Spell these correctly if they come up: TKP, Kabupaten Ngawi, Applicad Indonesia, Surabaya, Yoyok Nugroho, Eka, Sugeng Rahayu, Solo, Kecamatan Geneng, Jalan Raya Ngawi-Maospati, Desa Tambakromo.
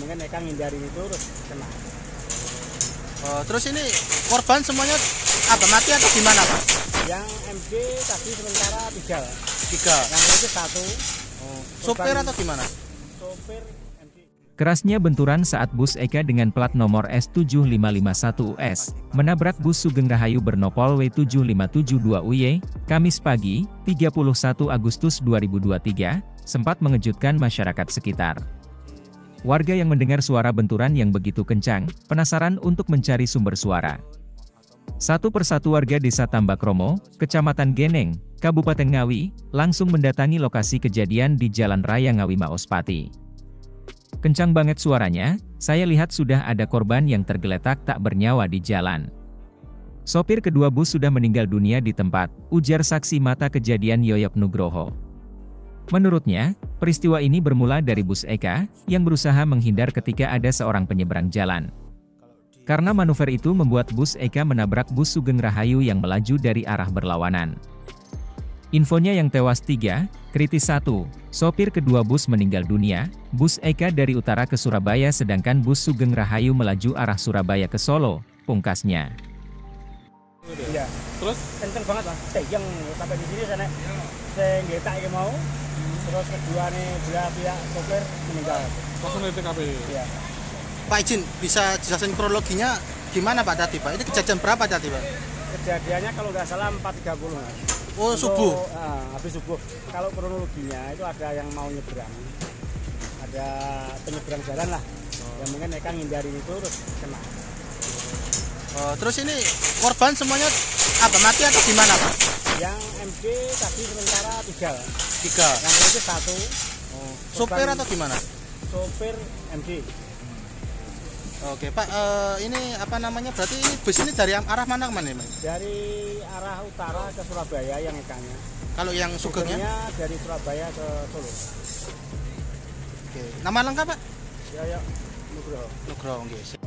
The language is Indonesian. mungkin mereka menghindari itu terus kena. Oh, terus ini korban semuanya apa, mati atau gimana Pak? Yang MD tadi sementara 3. Yang itu 1. Oh, sopir atau gimana? Sopir MD. Kerasnya benturan saat bus Eka dengan plat nomor S7551US menabrak bus Sugeng Rahayu bernopol W7572UY, Kamis pagi, 31 Agustus 2023, sempat mengejutkan masyarakat sekitar. Warga yang mendengar suara benturan yang begitu kencang, penasaran untuk mencari sumber suara. Satu persatu warga Desa Tambakromo, Kecamatan Geneng, Kabupaten Ngawi, langsung mendatangi lokasi kejadian di Jalan Raya Ngawi-Maospati. Kencang banget suaranya, saya lihat sudah ada korban yang tergeletak tak bernyawa di jalan. Sopir kedua bus sudah meninggal dunia di tempat, ujar saksi mata kejadian Yoyok Nugroho. Menurutnya, peristiwa ini bermula dari bus Eka, yang berusaha menghindar ketika ada seorang penyeberang jalan. Karena manuver itu membuat bus Eka menabrak bus Sugeng Rahayu yang melaju dari arah berlawanan. Infonya yang tewas 3, kritis 1, sopir kedua bus meninggal dunia, bus Eka dari utara ke Surabaya sedangkan bus Sugeng Rahayu melaju arah Surabaya ke Solo, pungkasnya. Iya. Terus kenceng banget Mas, teyeng sampai di sini sana. Saya ngetak yang mau, terus kedua nih belah pihak sopir meninggal. Langsung di TKP. Iya. Pak izin, bisa jelasin kronologinya gimana Pak tadi Pak? Ini kejadian berapa tadi Pak? Kejadiannya kalau nggak salah 4.30 Mas. Oh, subuh. Habis subuh. Kalau kronologinya itu ada yang mau nyebrang. Ada penyeberang jalan lah. Yang mungkin mereka ngindari itu terus kena. Oh, terus ini korban semuanya apa, mati atau gimana Pak? Yang MD tadi sementara 3. Yang itu 1. Oh, sopir atau gimana? Sopir MD. Oke Pak, ini apa namanya, berarti ini bus ini dari arah mana kemana Mas? Dari arah utara ke Surabaya yang Ekanya. Kalau yang Sugengnya? Dari Surabaya ke Solo. Oke, nama lengkap Pak? Yoyok Nugroho. Nugroho, nggih.